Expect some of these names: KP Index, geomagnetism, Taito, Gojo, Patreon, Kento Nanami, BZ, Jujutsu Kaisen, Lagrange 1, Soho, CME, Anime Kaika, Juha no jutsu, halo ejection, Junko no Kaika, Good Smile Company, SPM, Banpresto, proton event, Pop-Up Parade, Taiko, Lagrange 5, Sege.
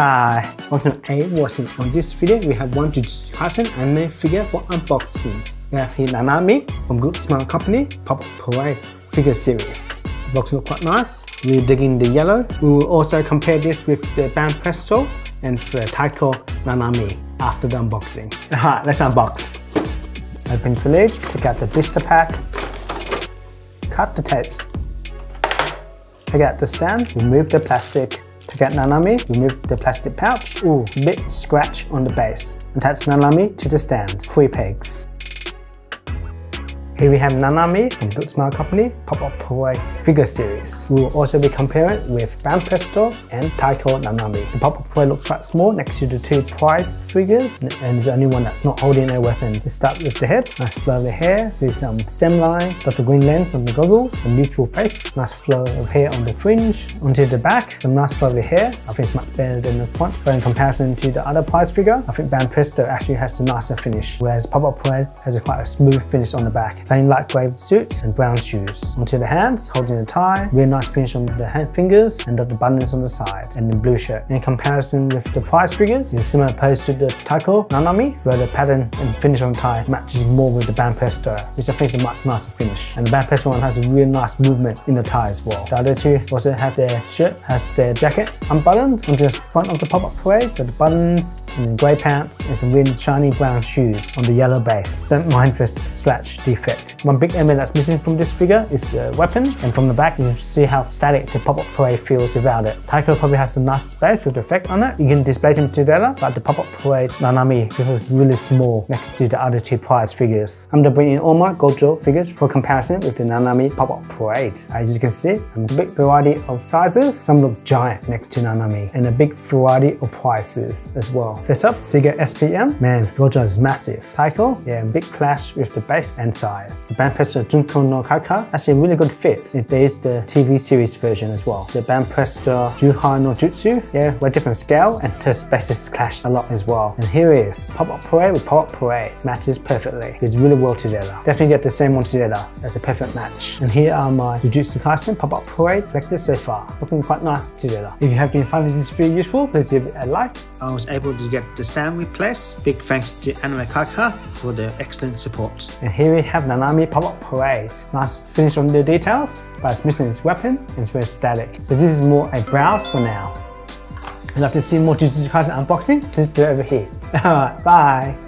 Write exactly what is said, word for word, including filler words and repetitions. Hi, on A watching. On this video, we have one Jujutsu Kaisen anime figure for unboxing. We have Kento Nanami from Good Smile Company Pop-Up Parade figure series. The box looks quite nice. We're digging the yellow. We will also compare this with the Banpresto and the Taiko Nanami after the unboxing. Alright, let's unbox. Open the lid, take out the blister pack, cut the tapes, take out the stand, remove the plastic. Take out Nanami, remove the plastic pouch. Ooh, bit scratch on the base. Attach Nanami to the stand. Three pegs. Here we have Nanami from Good Smile Company Pop-Up Parade figure series. We will also be comparing with Banpresto and Taito Nanami. The Pop-Up Parade looks quite small next to the two prize figures, and there's only one that's not holding a weapon. We start with the head, nice flow of hair, see some stem line, got the green lens on the goggles, some neutral face, nice flow of hair on the fringe, onto the back, some nice flow of hair. I think it's much better than the front, but in comparison to the other prize figure, I think Banpresto actually has a nicer finish, whereas Pop-Up Parade has a quite a smooth finish on the back. Plain light grey suits and brown shoes. Onto the hands, holding a tie, really nice finish on the hand fingers and the buttons on the side, and the blue shirt. In comparison with the prize figures, it's similar opposed to the Taiko Nanami, where the pattern and finish on tie matches more with the Banpresto, which I think is a much nicer finish. And the Banpresto one has a really nice movement in the tie as well. The other two also have their shirt, has their jacket unbuttoned. Onto the front of the Pop-Up Parade, got the buttons and grey pants and some really shiny brown shoes on the yellow base. Don't mind this scratch defect. One big element that's missing from this figure is the weapon, and from the back you can see how static the Pop-Up Parade feels without it. Taiko probably has some nice space with the effect on it. You can display them together, but the Pop-Up Parade Nanami feels really small next to the other two prize figures. I'm going to bring in all my Gojo figures for comparison with the Nanami Pop-Up Parade. As you can see, a big variety of sizes. Some look giant next to Nanami, and a big variety of prices as well. First up, Sege S P M. Man, Gojo is massive. Taiko, yeah, big clash with the base and size. The Banpresto Junko no Kaika, actually a really good fit. It is the T V series version as well. The Banpresto Juha no jutsu, yeah, we're different scale and the spaces clash a lot as well. And here it is, Pop-Up Parade with Pop-Up Parade. It matches perfectly. It's really well together. Definitely get the same one together as a perfect match. And here are my Jujutsu Kaisen Pop-Up Parade collected so far. Looking quite nice together. If you have been finding this video useful, please give it a like. I was able to get the stand replaced. Big thanks to Anime Kaika for their excellent support. And here we have Nanami Pop-Up Parade. Nice finish on the details, but it's missing its weapon and it's very static. So this is more a browse for now. If you'd like to see more Jujutsu Kaisen unboxing, please do it over here. Alright, bye!